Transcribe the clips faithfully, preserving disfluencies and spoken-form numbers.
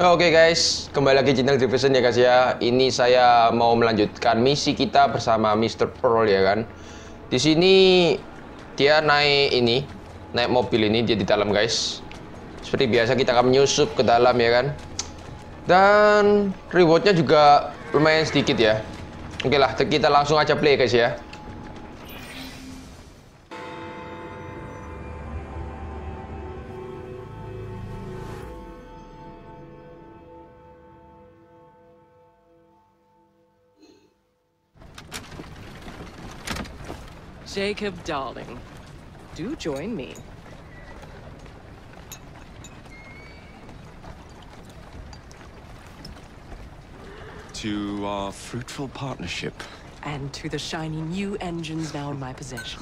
Oke okay guys, kembali lagi channel Division ya guys ya. Ini saya mau melanjutkan misi kita bersama mister Pearl ya kan. Di sini dia naik ini, naik mobil ini dia di dalam guys. Seperti biasa kita akan menyusup ke dalam ya kan. Dan rewardnya juga lumayan sedikit ya. Oke okay lah, kita langsung aja play guys ya. Jacob, darling, do join me. To our fruitful partnership. And to the shiny new engines now in my possession.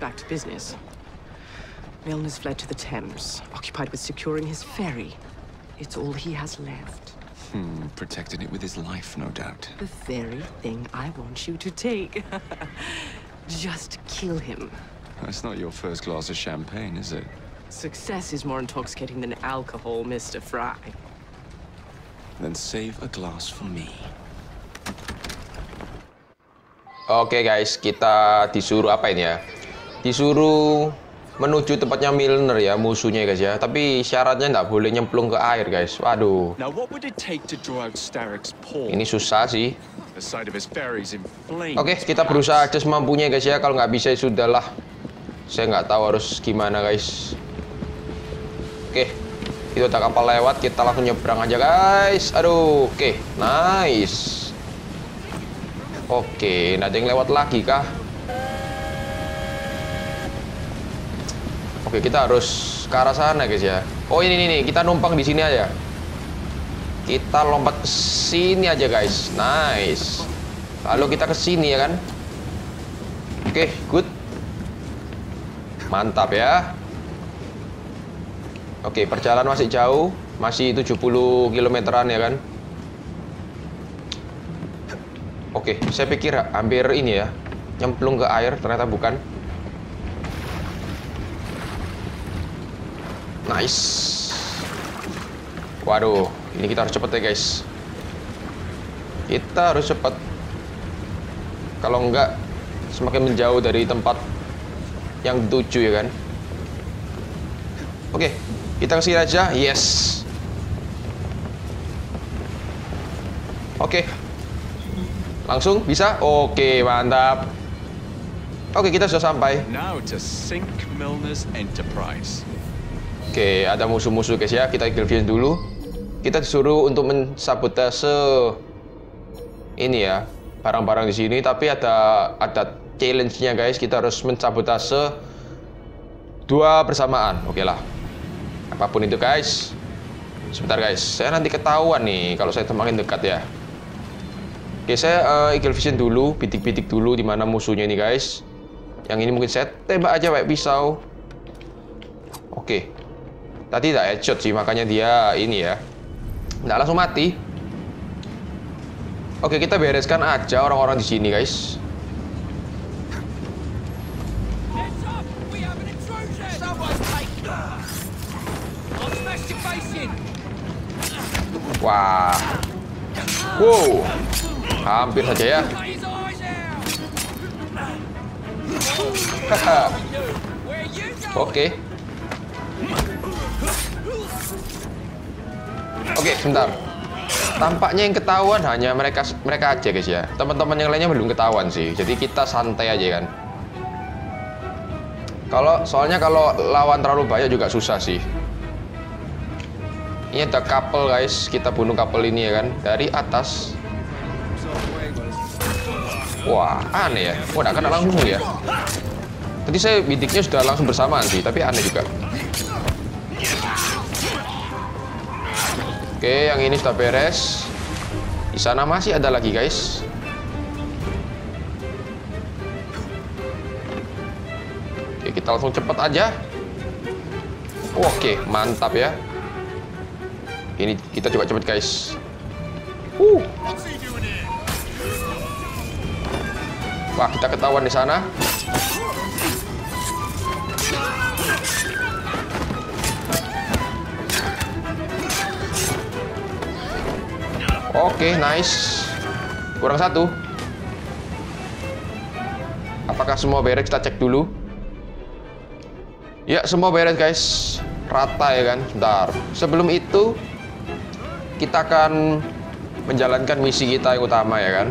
Back to business. Milner's fled to the Thames, occupied with securing his ferry. It's all he has left. Hmm, protected it with his life, no doubt. The very thing I want you to take. Just kill him. That's not your first glass of champagne, is it? Success is more intoxicating than alcohol, mister Fry. Then save a glass for me. Oke okay guys, kita disuruh apa ini ya? Disuruh menuju tempatnya Milner ya, musuhnya guys ya. Tapi syaratnya nggak boleh nyemplung ke air guys. Waduh. Ini susah sih. Oke, okay, kita berusaha aja semampunya guys ya. Kalau nggak bisa sudahlah. Saya nggak tahu harus gimana guys. Oke, okay, itu ada kapal lewat. Kita langsung nyebrang aja guys. Aduh, oke, okay, nice. Oke, okay, ada yang lewat lagi kah? Oke, kita harus ke arah sana guys ya. Oh ini nih, kita numpang di sini aja. Kita lompat ke sini aja guys. Nice. Lalu kita ke sini ya kan. Oke, good. Mantap ya. Oke, perjalanan masih jauh. Masih tujuh puluh kilometeran ya kan. Oke, saya pikir hampir ini ya, nyemplung ke air, ternyata bukan. Nice. Waduh, ini kita harus cepet ya guys. Kita harus cepet. Kalau enggak, semakin menjauh dari tempat yang tuju ya kan. Oke, kita kesini aja. Yes. Oke, langsung bisa. Oke, mantap. Oke, kita sudah sampai. Now to sink Milner's Enterprise. Oke, okay, ada musuh-musuh guys ya. Kita interview dulu. Kita disuruh untuk mensabotase ini ya, barang-barang di sini. Tapi ada ada challenge-nya guys. Kita harus mensabotase dua bersamaan. Oke okay lah, apapun itu guys. Sebentar guys, saya nanti ketahuan nih kalau saya semakin dekat ya. Oke okay, saya uh, eagle vision dulu, bidik-bidik dulu di mana musuhnya ini guys. Yang ini mungkin saya tembak aja pakai pisau. Oke. Okay. Tadi tidak headshot sih, makanya dia ini ya, nggak langsung mati. Oke, kita bereskan aja orang-orang di sini, guys. Wah, wow, hampir saja ya. Oke. Oke, sebentar. Tampaknya yang ketahuan hanya mereka mereka aja guys ya. Teman-teman yang lainnya belum ketahuan sih. Jadi kita santai aja kan. Kalau soalnya kalau lawan terlalu banyak juga susah sih. Ini ada couple guys. Kita bunuh couple ini ya kan. Dari atas. Wah, aneh ya. Wah, nggak kena langsung ya. Tadi saya bidiknya sudah langsung bersamaan sih, tapi aneh juga. Oke, yang ini sudah beres. Di sana masih ada lagi, guys. Oke, kita langsung cepat aja. Oke, mantap ya. Ini kita coba cepat, guys. Uh. Wah, kita ketahuan di sana. Oh, oke, okay, nice. Kurang satu. Apakah semua beres? Kita cek dulu. Ya, semua beres, guys. Rata ya kan? Sebentar. Sebelum itu, kita akan menjalankan misi kita yang utama ya kan?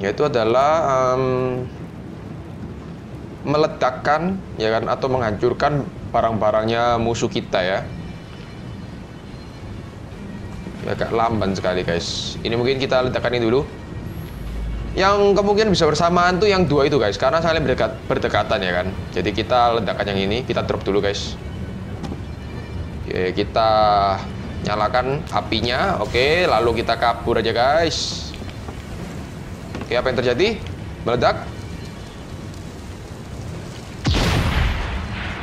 Yaitu adalah um, meletakkan ya kan, atau menghancurkan barang-barangnya musuh kita ya. Agak lamban sekali guys. Ini mungkin kita letakkan ini dulu. Yang kemungkinan bisa bersamaan tuh yang dua itu guys, karena saling berdekat, berdekatan ya kan. Jadi kita letakkan yang ini, kita drop dulu guys. Oke, kita nyalakan apinya. Oke, lalu kita kabur aja guys. Oke, apa yang terjadi? Meledak.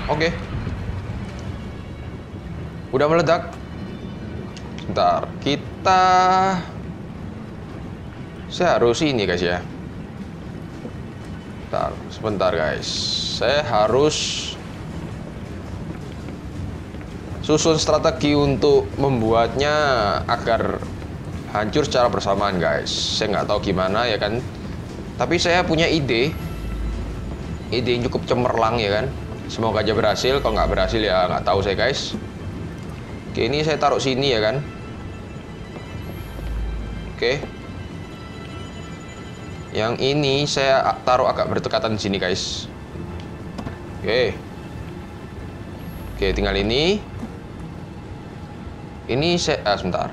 Oke. Udah meledak. Bentar, kita saya harus ini guys ya. Bentar, sebentar guys. Saya harus susun strategi untuk membuatnya agar hancur secara bersamaan guys. Saya nggak tahu gimana ya kan. Tapi saya punya ide. Ide yang cukup cemerlang ya kan. Semoga aja berhasil. Kalau nggak berhasil ya nggak tahu saya guys. Oke, ini saya taruh sini ya kan. Oke. Yang ini saya taruh agak berdekatan di sini guys. Oke. Oke, tinggal ini. Ini saya ah, sebentar.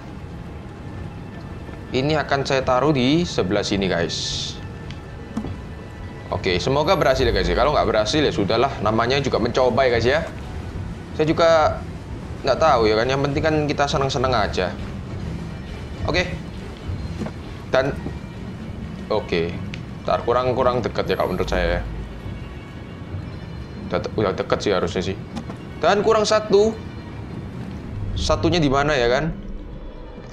Ini akan saya taruh di sebelah sini guys. Oke, semoga berhasil ya guys. Kalau nggak berhasil ya sudahlah, namanya juga mencoba ya guys ya. Saya juga nggak tahu ya kan, yang penting kan kita seneng-seneng aja. Oke. Dan oke, ntar kurang-kurang dekat ya kalau menurut saya. Udah, udah dekat sih harusnya sih. Dan kurang satu. Satunya di mana ya kan?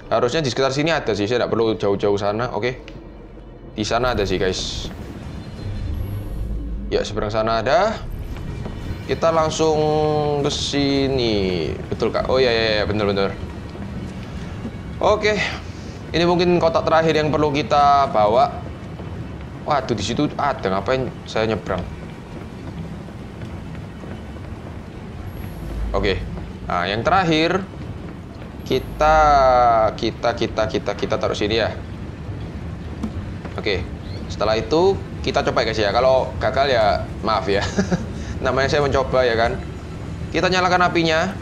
Harusnya di sekitar sini ada sih. Saya tidak perlu jauh-jauh sana. Oke, di sana ada sih guys. Ya, seberang sana ada. Kita langsung ke sini. Betul kak? Oh ya ya ya, bener-bener. Oke. Ini mungkin kotak terakhir yang perlu kita bawa. Waduh, di situ ada, ngapain saya nyebrang? Oke. Nah, yang terakhir kita kita kita kita kita taruh sini ya. Oke. Setelah itu kita coba guys ya. Kalau gagal ya maaf ya. Namanya saya mencoba ya kan. Kita nyalakan apinya.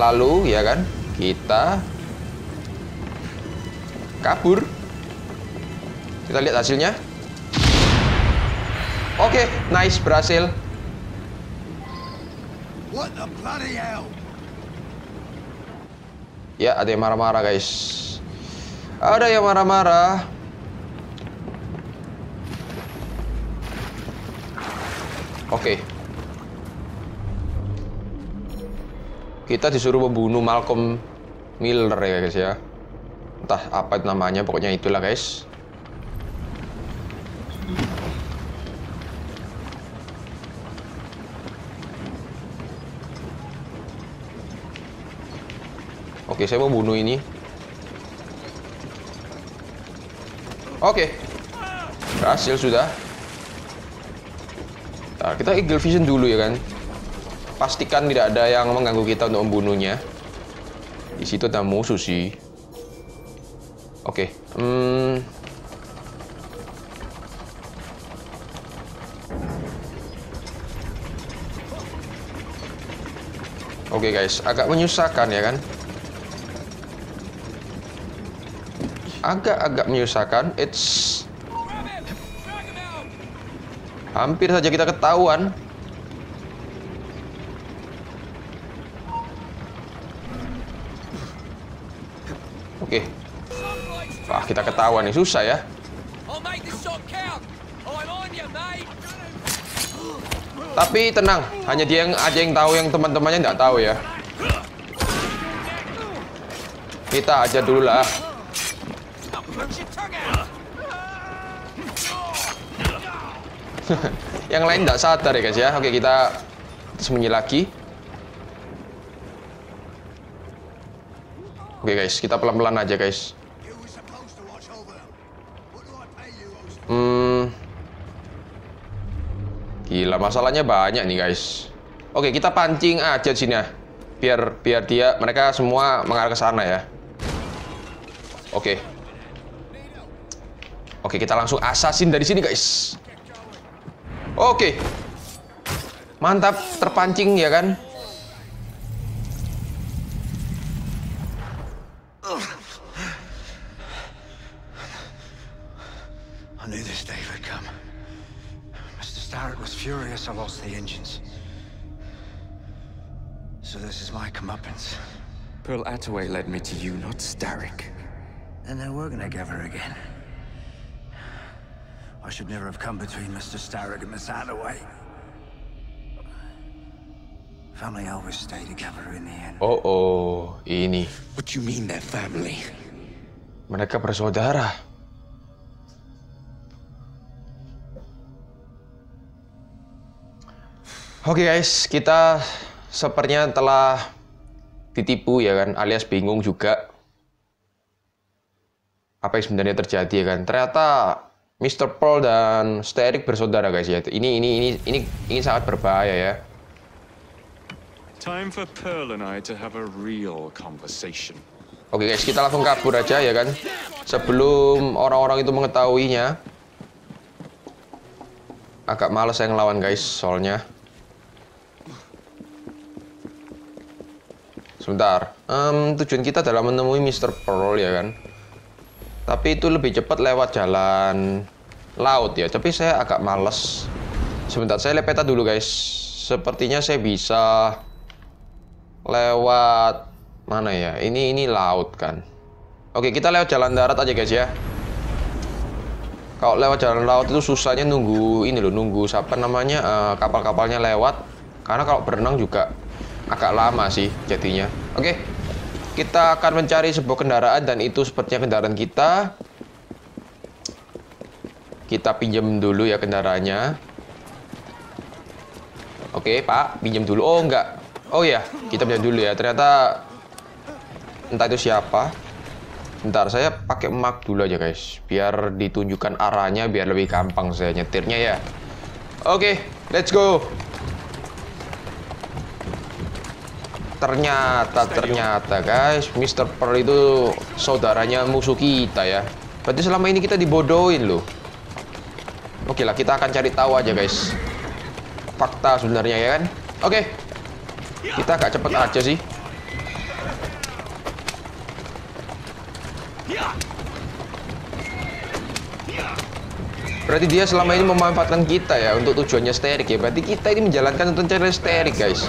Lalu ya kan, kita kabur. Kita lihat hasilnya. Oke, okay, nice, berhasil. What the bloody hell? Ya, ada yang marah-marah guys. Ada yang marah-marah. Oke, okay. Kita disuruh membunuh Malcolm Milner ya guys ya. Entah apa namanya, pokoknya itulah guys. Oke, saya mau bunuh ini. Oke, berhasil sudah. Nah, kita eagle vision dulu ya kan. Pastikan tidak ada yang mengganggu kita untuk membunuhnya. Di situ ada musuh sih. Oke, okay. hmm. Oke okay guys, agak menyusahkan ya kan? Agak-agak menyusahkan. It's hampir saja kita ketahuan. Oke. Okay. Wah, kita ketahuan nih, susah ya. Tapi tenang, hanya dia yang aja yang tahu, yang teman-temannya nggak tahu ya. Kita aja dulu lah. Yang lain nggak sadar ya guys ya. Oke, kita sembunyi lagi. Oke guys, kita pelan-pelan aja guys. Hmm. Gila, masalahnya banyak nih guys. Oke, kita pancing aja sini ya. Biar biar dia mereka semua mengarah ke sana ya. Oke. Oke, kita langsung assassin dari sini guys. Oke. Mantap, terpancing ya kan? I knew this day would come. Mister Starrick was furious I lost the engines. So this is my comeuppance. Pearl Attaway led me to you, not Starrick. And then we're gonna gather again. I should never have come between Mister Starrick and Miss Attaway. Family always stay together in the end. Oh oh, ini. What do you mean their family? Mereka bersaudara. Oke okay guys, kita sepertinya telah ditipu ya kan, alias bingung juga apa yang sebenarnya terjadi ya kan. Ternyata Mister Pearl dan Starrick bersaudara guys ya. Ini ini ini ini ini sangat berbahaya ya. Time for Pearl and I to have a real conversation. Oke okay guys, kita langsung kabur aja ya kan, sebelum orang-orang itu mengetahuinya. Agak males saya ngelawan guys, soalnya. Sebentar, um, tujuan kita adalah menemui Mister Pearl ya kan. Tapi itu lebih cepat lewat jalan laut ya. Tapi saya agak males. Sebentar, saya lihat peta dulu guys. Sepertinya saya bisa lewat mana ya? Ini ini laut kan. Oke, kita lewat jalan darat aja guys ya. Kalau lewat jalan laut itu susahnya nunggu ini loh, nunggu siapa namanya uh, kapal-kapalnya lewat. Karena kalau berenang juga agak lama sih jadinya. Oke, kita akan mencari sebuah kendaraan dan itu sepertinya kendaraan kita. Kita pinjam dulu ya kendaraannya. Oke pak, pinjam dulu. Oh enggak, oh ya kita pinjam dulu ya. Ternyata entah itu siapa. Bentar, saya pakai mark dulu aja guys, biar ditunjukkan arahnya biar lebih gampang saya nyetirnya ya. Oke, let's go. Ternyata, ternyata guys, Mister Pearl itu saudaranya musuh kita ya. Berarti selama ini kita dibodohin loh. Oke lah, kita akan cari tahu aja guys. Fakta sebenarnya ya kan. Oke, kita agak cepet aja sih. Berarti dia selama ini memanfaatkan kita ya untuk tujuannya Starrick ya. Berarti kita ini menjalankan rencana Starrick guys.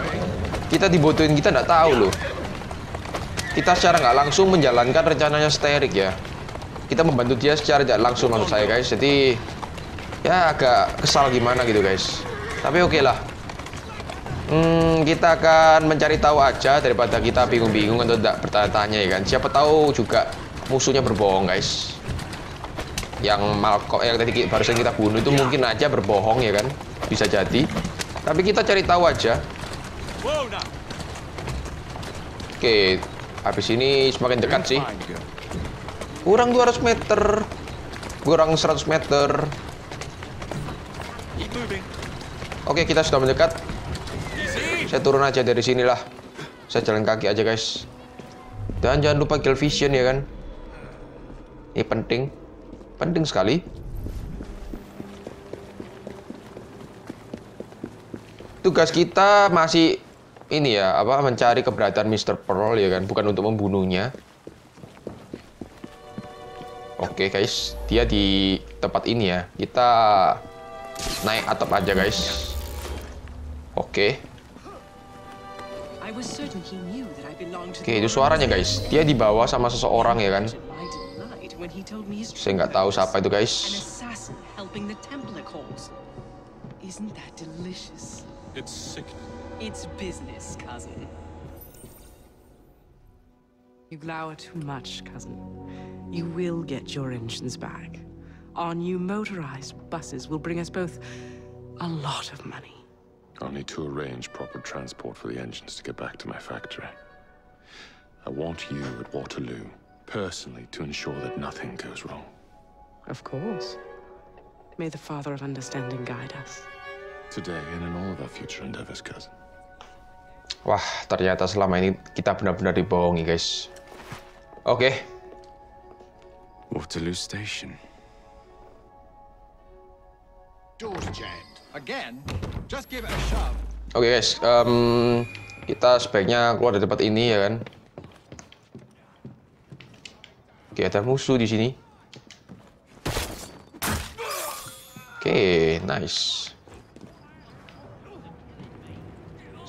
Kita dibodohin, kita nggak tahu loh. Kita secara nggak langsung menjalankan rencananya Starrick ya. Kita membantu dia secara tidak langsung maksud saya guys. Jadi ya agak kesal gimana gitu guys. Tapi oke okay lah. Hmm, kita akan mencari tahu aja daripada kita bingung-bingung atau tidak bertanya-tanya ya kan. Siapa tahu juga musuhnya berbohong guys. Yang Malko yang tadi barusan kita bunuh itu mungkin aja berbohong ya kan. Bisa jadi. Tapi kita cari tahu aja. Oke, habis ini semakin dekat sih. Kurang dua ratus meter. Kurang seratus meter. Oke, kita sudah mendekat. Saya turun aja dari sinilah. Saya jalan kaki aja guys. Dan jangan lupa kill vision ya kan. Ini penting. Penting sekali. Tugas kita masih ini ya, apa mencari keberadaan Mister Pearl ya kan, bukan untuk membunuhnya. Oke guys, dia di tempat ini ya. Kita naik atap aja guys. Oke. Oke, itu suaranya guys. Dia dibawa sama seseorang ya kan. Saya nggak tahu siapa itu guys. It's It's business, cousin. You glower too much, cousin. You will get your engines back. Our new motorized buses will bring us both a lot of money. I'll need to arrange proper transport for the engines to get back to my factory. I want you at Waterloo, personally, to ensure that nothing goes wrong. Of course. May the Father of Understanding guide us. Today and in all of our future endeavors, cousin. Wah, ternyata selama ini kita benar-benar dibohongi, guys. Oke. Okay. Waterloo Station. Doors jammed. Again. Just give it a shove. Oke, okay, guys. Um, kita sebaiknya keluar dari tempat ini, ya kan? Oke, okay, ada musuh di sini. Oke, okay, nice.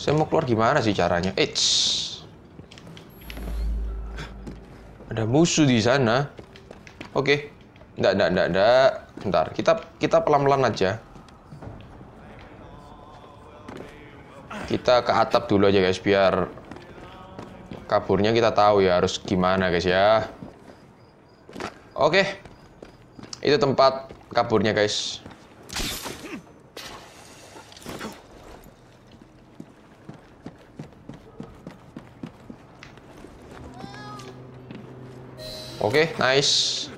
Saya mau keluar gimana sih caranya? Eits. Ada musuh di sana. Oke. Okay. Nggak, nggak, nggak, nggak. Bentar, kita kita pelan-pelan aja. Kita ke atap dulu aja, guys, biar kaburnya kita tahu ya harus gimana, guys, ya. Oke. Okay. Itu tempat kaburnya, guys. Oke, okay, nice.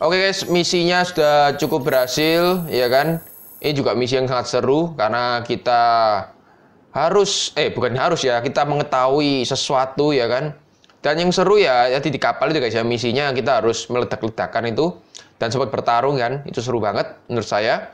Oke, okay, guys, misinya sudah cukup berhasil, ya kan? Ini juga misi yang sangat seru karena kita harus, eh bukan harus ya, kita mengetahui sesuatu, ya kan? Dan yang seru ya, jadi di kapal itu guys ya, misinya kita harus meledak-ledakan itu. Dan sempat bertarung kan, itu seru banget menurut saya.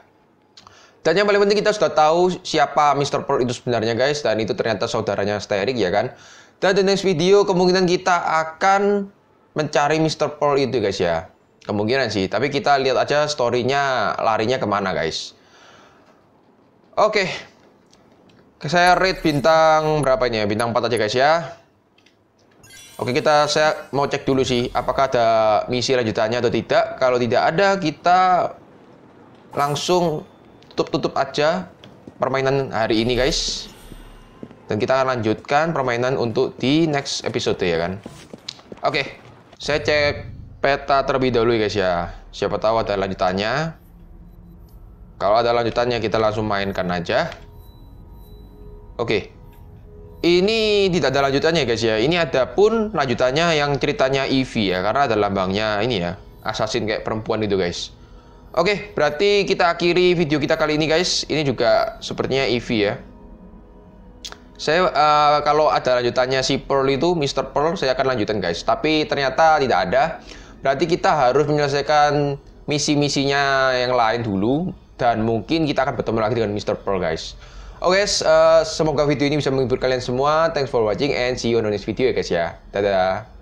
Dan yang paling penting kita sudah tahu siapa mister Pearl itu sebenarnya guys. Dan itu ternyata saudaranya Starrick ya kan. Dan di next video kemungkinan kita akan mencari mister Pearl itu guys ya. Kemungkinan sih, tapi kita lihat aja story-nya larinya kemana guys. Oke. Saya rate bintang berapa ini ya, bintang empat aja guys ya. Oke, kita saya mau cek dulu sih apakah ada misi lanjutannya atau tidak. Kalau tidak ada, kita langsung tutup-tutup aja permainan hari ini, guys. Dan kita akan lanjutkan permainan untuk di next episode ya kan. Oke, saya cek peta terlebih dahulu guys ya. Siapa tahu ada lanjutannya. Kalau ada lanjutannya, kita langsung mainkan aja. Oke. Ini tidak ada lanjutannya guys ya. Ini ada pun lanjutannya yang ceritanya Evie ya. Karena ada lambangnya ini ya, assassin kayak perempuan itu guys. Oke, berarti kita akhiri video kita kali ini guys. Ini juga sepertinya Evie ya. Saya uh, kalau ada lanjutannya si Pearl itu, mister Pearl, saya akan lanjutkan guys. Tapi ternyata tidak ada. Berarti kita harus menyelesaikan misi-misinya yang lain dulu. Dan mungkin kita akan bertemu lagi dengan mister Pearl guys. Oke, okay, uh, semoga video ini bisa menghibur kalian semua. Thanks for watching and see you on the next video ya guys ya. Dadah.